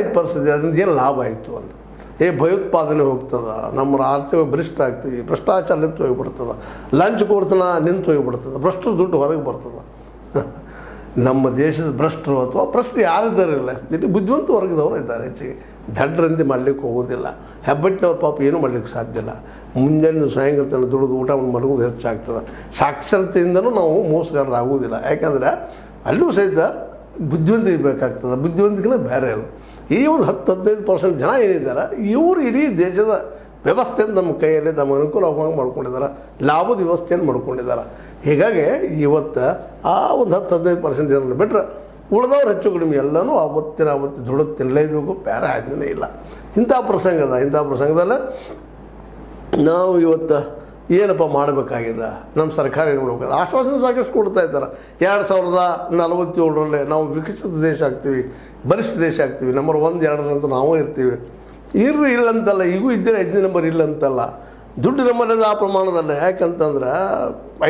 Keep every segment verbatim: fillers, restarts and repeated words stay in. ಐದು ಪರ್ಸೆಂಟ್ ಅದರಿಂದ ಏನು ಲಾಭ ಆಯಿತು ಅಂತ. ಏ ಭಯೋತ್ಪಾದನೆ ಹೋಗ್ತದೆ, ನಮ್ಮ ರಾಜ್ಯ ಭ್ರಷ್ಟ ಆಗ್ತೀವಿ, ಭ್ರಷ್ಟಾಚಾರ ನಿಂತು ಹೋಗಿಬಿಡ್ತದೆ, ಲಂಚ್ ಕೊಡ್ತನ ನಿಂತು ಹೋಗಿಬಿಡ್ತದೆ, ಭ್ರಷ್ಟರು ದುಡ್ಡು ಹೊರಗೆ ಬರ್ತದೆ. ನಮ್ಮ ದೇಶದ ಭ್ರಷ್ಟರು ಅಥವಾ ಭ್ರಷ್ಟರು ಯಾರಿದ್ದಾರಿಲ್ಲ, ಇಲ್ಲಿ ಬುದ್ಧಿವಂತ ವರ್ಗದವರು ಇದ್ದಾರೆ. ಹೆಚ್ಚಿಗೆ ದಡ್ಡರಂತೆ ಮಾಡಲಿಕ್ಕೆ ಹೋಗೋದಿಲ್ಲ, ಹೆಬ್ಬಟ್ಟಿನವ್ರ ಪಾಪ ಏನೂ ಮಾಡಲಿಕ್ಕೆ ಸಾಧ್ಯ ಇಲ್ಲ. ಮುಂಜಾನೆ ಸಾಯಂಕಾಲ ತನಕ ದುಡಿದು ಊಟ ಮಲಗೋದು ಹೆಚ್ಚಾಗ್ತದೆ. ಸಾಕ್ಷರತೆಯಿಂದನೂ ನಾವು ಮೋಸಗಾರರಾಗುವುದಿಲ್ಲ, ಯಾಕಂದರೆ ಅಲ್ಲೂ ಸಹಿತ ಬುದ್ಧಿವಂತಿಗೆ ಬೇಕಾಗ್ತದೆ, ಬುದ್ಧಿವಂತಿಕೆನೇ ಬೇರೆ. ಈ ಒಂದು ಹತ್ತು ಹದಿನೈದು ಪರ್ಸೆಂಟ್ ಜನ ಏನಿದ್ದಾರೆ ಇವರು ಇಡೀ ದೇಶದ ವ್ಯವಸ್ಥೆಯನ್ನು ನಮ್ಮ ಕೈಯಲ್ಲಿ ತಮ್ಮ ಅನುಕೂಲ ಆಗುವಂಗೆ ಮಾಡ್ಕೊಂಡಿದ್ದಾರೆ, ಲಾಭದ ವ್ಯವಸ್ಥೆಯನ್ನು ಮಾಡ್ಕೊಂಡಿದ್ದಾರೆ. ಹೀಗಾಗಿ ಇವತ್ತು ಆ ಒಂದು ಹತ್ತು ಹದಿನೈದು ಪರ್ಸೆಂಟ್ ಜನರನ್ನು ಬಿಟ್ಟರೆ ಉಳಿದವ್ರು ಹೆಚ್ಚು ಕಡಿಮೆ ಎಲ್ಲನೂ ಆವತ್ತಿನ ಆವತ್ತು ದುಡದು ತಿನ್ನಲೇಬೇಕು, ಬೇರೆ ಆಯ್ತನೇ ಇಲ್ಲ. ಇಂಥ ಪ್ರಸಂಗದ ಇಂಥ ಪ್ರಸಂಗದಲ್ಲೇ ನಾವು ಇವತ್ತು ಏನಪ್ಪ ಮಾಡಬೇಕಾಗಿದೆ, ನಮ್ಮ ಸರ್ಕಾರ ಏನು ಮಾಡಬೇಕಾಗಿದೆ? ಆಶ್ವಾಸನೆ ಸಾಕಷ್ಟು ಕೊಡ್ತಾ ಇದ್ದಾರೆ. ಎರಡು ಸಾವಿರದ ನಲವತ್ತೇಳರಲ್ಲಿ ನಾವು ವಿಕಸಿತ ದೇಶ ಆಗ್ತೀವಿ, ಬಲಿಷ್ಠ ದೇಶ ಆಗ್ತೀವಿ, ನಂಬರ್ ಒಂದು ಎರಡರಂತೂ ನಾವೂ ಇರ್ತೀವಿ. ಇರ್ರಿ ಇಲ್ಲಂತಲ್ಲ, ಈಗೂ ಇದ್ದರೆ ಐದನೇ ನಂಬರ್ ಇಲ್ಲಂತಲ್ಲ, ದುಡ್ಡು ನಂಬರದ ಆ ಪ್ರಮಾಣದಲ್ಲಿ. ಯಾಕಂತಂದ್ರೆ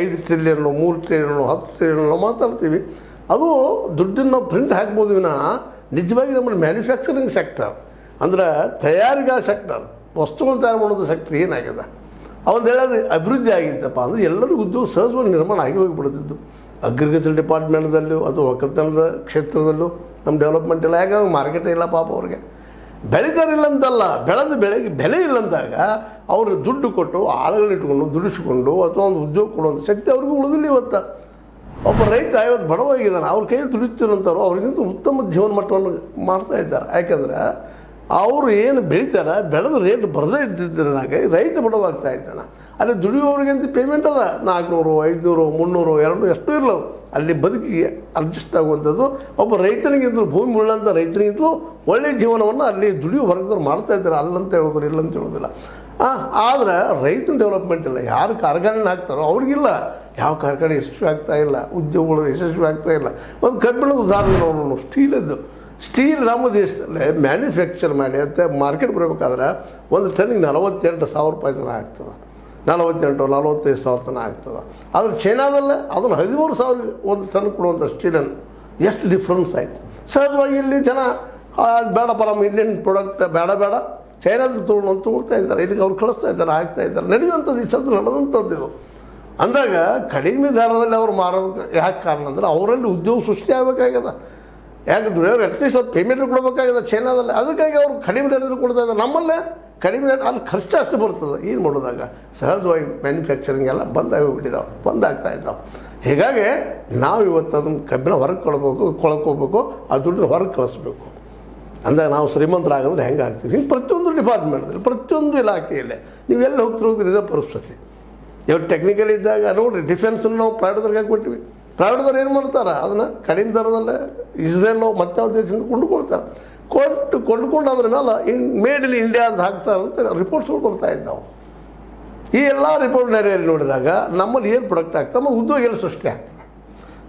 ಐದು ಟ್ರಿಲಿಯನ್ನು ಮೂರು ಟ್ರಿಲಿಯನ್ನು ಹತ್ತು ಟ್ರಿಲಿಯನ್ನು ಮಾತಾಡ್ತೀವಿ, ಅದು ದುಡ್ಡನ್ನು ಪ್ರಿಂಟ್ ಹಾಕ್ಬೋದು. ವಿನ ನಿಜವಾಗಿ ನಮ್ಮ ಮ್ಯಾನುಫ್ಯಾಕ್ಚರಿಂಗ್ ಸೆಕ್ಟರ್ ಅಂದರೆ ತಯಾರಿಕಾ ಸೆಕ್ಟರ್, ವಸ್ತುಗಳನ್ನು ತಯಾರು ಮಾಡೋದು ಸೆಕ್ಟರ್ ಏನಾಗಿದೆ ಅವನು ಹೇಳೋದು ಅಭಿವೃದ್ಧಿ ಆಗಿತ್ತಪ್ಪ ಅಂದರೆ ಎಲ್ಲರಿಗೂ ಉದ್ಯೋಗ ಸಹಜವಾಗಿ ನಿರ್ಮಾಣ ಆಗಿ ಹೋಗಿಬಿಡ್ತಿದ್ದು. ಅಗ್ರಿಕಲ್ಚರ್ ಡಿಪಾರ್ಟ್ಮೆಂಟ್ದಲ್ಲೂ ಅಥವಾ ಒಕ್ಕಲ್ತನದ ಕ್ಷೇತ್ರದಲ್ಲೂ ನಮ್ಮ ಡೆವಲಪ್ಮೆಂಟ್ ಇಲ್ಲ, ಯಾಕಂದ್ರೆ ಮಾರ್ಕೆಟ್ ಇಲ್ಲ. ಪಾಪ ಅವ್ರಿಗೆ ಬೆಳೀತಾರಿಲ್ಲ ಅಂತಲ್ಲ, ಬೆಳೆದು ಬೆಳೆಗೆ ಬೆಲೆ ಇಲ್ಲಂದಾಗ ಅವರು ದುಡ್ಡು ಕೊಟ್ಟು ಆಳುಗಳಿಟ್ಕೊಂಡು ದುಡಿಸಿಕೊಂಡು ಅಥವಾ ಒಂದು ಉದ್ಯೋಗ ಕೊಡುವಂಥ ಶಕ್ತಿ ಅವ್ರಿಗೂ ಉಳಿದಿಲ್ಲ. ಇವತ್ತು ಒಬ್ಬ ರೈತ ಇವತ್ತು ಬಡವಾಗಿದ್ದಾನೆ, ಅವ್ರ ಕೈಯಲ್ಲಿ ದುಡಿತಿರೋಂಥವ್ರು ಅವ್ರಿಗಿಂತ ಉತ್ತಮ ಜೀವನ ಮಟ್ಟವನ್ನು ಮಾಡ್ತಾ ಇದ್ದಾರೆ. ಯಾಕಂದರೆ ಅವರು ಏನು ಬೆಳೀತಾರೆ, ಬೆಳೆದ ರೇಟ್ ಬರದೇ ಇದ್ದಿದ್ದರಾಗ ರೈತ ಬಡವಾಗ್ತಾ ಇದ್ದಾನೆ. ಅಲ್ಲಿ ದುಡಿಯೋರಿಗಂತ ಪೇಮೆಂಟ್ ಅದ, ನಾಲ್ಕುನೂರು ಐದುನೂರು ಮುನ್ನೂರು ಎರಡು ಎಷ್ಟು ಇರಲವು, ಅಲ್ಲಿ ಬದುಕಿಗೆ ಅಡ್ಜಸ್ಟ್ ಆಗುವಂಥದ್ದು. ಒಬ್ಬ ರೈತನಿಗಿಂತಲೂ ಭೂಮಿ ಉಳ್ಳಂಥ ರೈತನಿಗಿಂತಲೂ ಒಳ್ಳೆಯ ಜೀವನವನ್ನು ಅಲ್ಲಿ ದುಡಿಯೋ ವರ್ಗದವ್ರು ಮಾಡ್ತಾ ಇದ್ದಾರೆ. ಅಲ್ಲಂತ ಹೇಳೋದಿಲ್ಲ, ಇಲ್ಲಂತ ಹೇಳೋದಿಲ್ಲ. ಆದರೆ ರೈತನ ಡೆವಲಪ್ಮೆಂಟ್ ಇಲ್ಲ, ಯಾರು ಕಾರ್ಖಾನೆ ಹಾಕ್ತಾರೋ ಅವ್ರಿಗಿಲ್ಲ, ಯಾವ ಕಾರ್ಖಾನೆ ಯಶಸ್ವಿ ಆಗ್ತಾ ಇಲ್ಲ, ಉದ್ಯೋಗಗಳು ಯಶಸ್ವಿ ಆಗ್ತಾ ಇಲ್ಲ. ಒಂದು ಕಬ್ಬಿಣದ ಉದಾಹರಣೆ ನೋಡೋಣ, ಸ್ಟೀಲದ್ದು. ಸ್ಟೀಲ್ ನಮ್ಮ ದೇಶದಲ್ಲೇ ಮ್ಯಾನುಫ್ಯಾಕ್ಚರ್ ಮಾಡಿ ಅಂತ ಮಾರ್ಕೆಟ್ ಬರಬೇಕಾದ್ರೆ ಒಂದು ಟನ್ನಿಗೆ ನಲವತ್ತೆಂಟು ಸಾವಿರ ರೂಪಾಯಿ ತನಕ ಆಗ್ತದೆ, ನಲವತ್ತೆಂಟು ನಲವತ್ತೈದು ಸಾವಿರ ತನಕ ಆಗ್ತದೆ. ಆದರೆ ಚೈನಾದಲ್ಲೇ ಅದನ್ನು ಹದಿಮೂರು ಸಾವಿರ ಒಂದು ಟನ್ ಕೊಡುವಂಥ ಸ್ಟೀಲನ್ನು ಎಷ್ಟು ಡಿಫ್ರೆನ್ಸ್ ಆಯಿತು. ಸಹಜವಾಗಿ ಇಲ್ಲಿ ಜನ ಅದು ಬೇಡಪ್ಪ, ನಮ್ಮ ಇಂಡಿಯನ್ ಪ್ರಾಡಕ್ಟ್ ಬೇಡ ಬೇಡ, ಚೈನಾದ ತೊಗೊಂಡು ತೊಗೊಳ್ತಾ ಇದ್ದಾರೆ, ಇಲ್ಲಿಗೆ ಅವ್ರು ಕಳಿಸ್ತಾ ಇದ್ದಾರೆ, ಹಾಕ್ತಾ ಇದ್ದಾರೆ. ನಡೆಯುವಂಥದ್ದು ಈ ಸದ್ದು ನಡೆದಂಥದ್ದು ಇದು. ಅಂದಾಗ ಕಡಿಮೆ ದರದಲ್ಲಿ ಅವರು ಮಾರೋದು ಯಾಕೆ ಕಾರಣ ಅಂದರೆ ಅವರಲ್ಲಿ ಉದ್ಯೋಗ ಸೃಷ್ಟಿ ಆಗಬೇಕಾಗ್ಯದ. ಯಾಕೆ ದುಡಿಯೋರು ಅಟ್ಲೀಸ್ಟ್ ಅವ್ರು ಪೇಮೆಂಟ್ ಕೊಡಬೇಕಾಗಿದೆ ಚೈನಾದಲ್ಲಿ, ಅದಕ್ಕಾಗಿ ಅವರು ಕಡಿಮೆ ರೇಟಲ್ಲಿ ಕೊಡ್ತಾ ಇದ್ದಾರೆ. ನಮ್ಮಲ್ಲೇ ಕಡಿಮೆ ರೇಟ್, ಅಲ್ಲಿ ಖರ್ಚು ಅಷ್ಟು ಬರ್ತದೆ. ಏನು ಮಾಡೋದಾಗ ಸಹಜವಾಗಿ ಮ್ಯಾನುಫ್ಯಾಕ್ಚರಿಂಗ್ ಎಲ್ಲ ಬಂದಾಗಿ ಹೋಗ್ಬಿಟ್ಟಿದ್ದಾವೆ, ಬಂದಾಗ್ತಾ ಇದ್ದಾವೆ. ಹೀಗಾಗಿ ನಾವು ಇವತ್ತು ಅದನ್ನು ಕಬ್ಬಿನ ಹೊರಗೆ ಕೊಡಬೇಕು, ಕೊಳಕೋಬೇಕು, ಆ ದುಡ್ಡನ್ನ ಹೊರಗೆ ಕಳಿಸ್ಬೇಕು. ಅಂದಾಗ ನಾವು ಶ್ರೀಮಂತರಾಗಂದ್ರೆ ಹೆಂಗೆ ಆಗ್ತೀವಿ? ಹಿಂಗೆ ಪ್ರತಿಯೊಂದು ಡಿಪಾರ್ಟ್ಮೆಂಟಲ್ಲಿ ಪ್ರತಿಯೊಂದು ಇಲಾಖೆಯಲ್ಲೇ ನೀವೆಲ್ಲಿ ಹೋಗ್ತಿರೋದ್ರಿಂದ ಇದೇ ಪರಿಸ್ಥಿತಿ. ಇವಾಗ ಟೆಕ್ನಿಕಲ್ ಇದ್ದಾಗ ನೋಡಿರಿ, ಡಿಫೆನ್ಸನ್ನು ನಾವು ಪ್ರೈವೇಟ್ದವ್ರಿಗೆ ಕೊಟ್ಟಿವಿ, ಪ್ರೈವೇಟ್ದವ್ರು ಏನು ಮಾಡ್ತಾರೆ? ಅದನ್ನು ಕಡಿಮೆ ದರದಲ್ಲೇ ಇಸ್ರೇಲ್ ಮತ್ತೆ ಯಾವ ದೇಶದಿಂದ ಕೊಂಡುಕೊಳ್ತಾರೆ, ಕೊಟ್ಟು ಕೊಂಡುಕೊಂಡು ಅದ್ರ ಮೇಲೆ ಇನ್ ಮೇಡ್ ಇನ್ ಇಂಡಿಯಾ ಅಂತ ಹಾಕ್ತಾರೆ ಅಂತ ರಿಪೋರ್ಟ್ಸ್ಗಳು ಕೊಡ್ತಾ ಇದ್ದಾವೆ. ಈ ಎಲ್ಲ ರಿಪೋರ್ಟ್ ನೆರೆಯಲ್ಲಿ ನೋಡಿದಾಗ ನಮ್ಮಲ್ಲಿ ಏನು ಪ್ರೊಡಕ್ಟ್ ಆಗ್ತದೆ ಮತ್ತು ಉದ್ಯೋಗ ಎಲ್ಲ ಸೃಷ್ಟಿ ಆಗ್ತದೆ.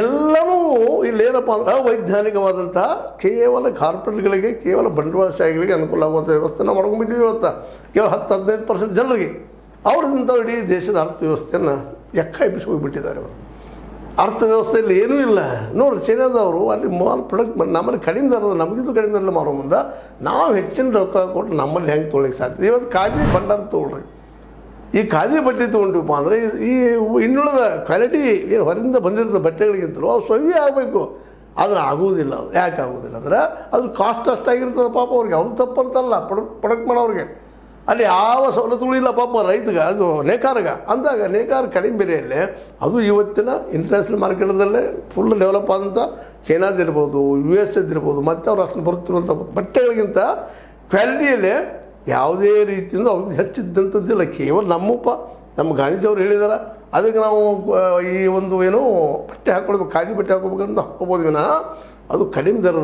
ಎಲ್ಲವೂ ಇಲ್ಲೇನಪ್ಪ ಅಂದ್ರೆ ಅವೈಜ್ಞಾನಿಕವಾದಂಥ ಕೇವಲ ಕಾರ್ಪೊರೇಟ್ಗಳಿಗೆ, ಕೇವಲ ಬಂಡವಾಳಶಾಹಿಗಳಿಗೆ ಅನುಕೂಲ ಆಗುವಂಥ ವ್ಯವಸ್ಥೆನ ಮಾಡ್ಕೊಂಡ್ಬಿಟ್ಟಿವಿ ಇವತ್ತು. ಕೇವಲ ಹತ್ತು ಹದಿನೈದು ಪರ್ಸೆಂಟ್ ಜನರಿಗೆ ಅವ್ರದಿಂತ ಇಡೀ ದೇಶದ ಅರ್ಥವ್ಯವಸ್ಥೆಯನ್ನು ಎಕ್ಕಾಯಿಪಿಸಿ ಹೋಗಿಬಿಟ್ಟಿದ್ದಾರೆ. ಅವರು ಅರ್ಥವ್ಯವಸ್ಥೆಯಲ್ಲಿ ಏನೂ ಇಲ್ಲ. ನೋಡಿ, ಚೈನಾದವರು ಅಲ್ಲಿ ಮಾಲ್ ಪ್ರಾಡಕ್ಟ್ ಮಾಡಿ ನಮ್ಮಲ್ಲಿ ಕಡಿಮೆ ದರದ, ನಮಗಿಂತೂ ಕಡಿಮೆ ದರದಲ್ಲಿ ಮಾರೋ ಮುಂದೆ ನಾವು ಹೆಚ್ಚಿನ ರೊಕ್ಕ ಕೊಟ್ಟು ನಮ್ಮಲ್ಲಿ ಹೆಂಗೆ ತೊಗೊಳಕ್ಕೆ ಸಾಧ್ಯ? ಇವತ್ತು ಖಾದಿ ಭಂಡಾರ ತೊಗೊಳ್ರಿ, ಈ ಖಾದಿ ಬಟ್ಟೆ ತೊಗೊಂಡಿವಪ್ಪ ಅಂದರೆ ಈ ಇನ್ನುಳಿದ ಕ್ವಾಲಿಟಿ ಏನು ಹೊರಗಿಂದ ಬಂದಿರೋದು ಬಟ್ಟೆಗಳಿಗಿಂತಲೂ ಅವು ಸೊವಿ ಆಗಬೇಕು, ಆದರೆ ಆಗುವುದಿಲ್ಲ. ಅದು ಯಾಕೆ ಆಗೋದಿಲ್ಲ ಅಂದರೆ ಅದು ಕಾಸ್ಟ್ ಅಷ್ಟಾಗಿರ್ತದೆ. ಪಾಪ ಅವ್ರಿಗೆ ಅವ್ರು ತಪ್ಪಂತಲ್ಲ, ಪ್ರೊಡಕ್ಟ್ ಪ್ರೊಡಕ್ಟ್ ಮಾಡೋರಿಗೆ ಅಲ್ಲಿ ಯಾವ ಸವಲತ್ತುಗಳು ಇಲ್ಲ. ಪಾಪ ರೈತಗ ಅದು ನೇಕಾರಗ ಅಂದಾಗ ನೇಕಾರ ಕಡಿಮೆ ಬೆಲೆಯಲ್ಲೇ, ಅದು ಇವತ್ತಿನ ಇಂಟರ್ನ್ಯಾಷನಲ್ ಮಾರ್ಕೆಟದಲ್ಲೇ ಫುಲ್ ಡೆವಲಪ್ ಆದಂಥ ಚೈನಾದಿರ್ಬೋದು, ಯು ಎಸ್ ಎದಿರ್ಬೋದು, ಮತ್ತು ಅವ್ರು ಅಷ್ಟು ಬರುತ್ತಿರುವಂಥ ಬಟ್ಟೆಗಳಿಗಿಂತ ಕ್ವಾಲಿಟಿಯಲ್ಲೇ ಯಾವುದೇ ರೀತಿಯಿಂದ ಅವ್ರಿಗೆ ಹೆಚ್ಚಿದ್ದಂಥದ್ದಿಲ್ಲ. ಕೇವಲ ನಮ್ಮಪ್ಪ ನಮ್ಮ ಗಾಂಧೀಜಿಯವ್ರು ಹೇಳಿದಾರೆ, ಅದಕ್ಕೆ ನಾವು ಈ ಒಂದು ಏನೋ ಬಟ್ಟೆ ಹಾಕೊಳ್ಬೇಕು, ಖಾದಿ ಬಟ್ಟೆ ಹಾಕೋಬೇಕಂತ ಹಾಕೋಬೋದು ವಿನ ಅದು ಕಡಿಮೆ ದರದ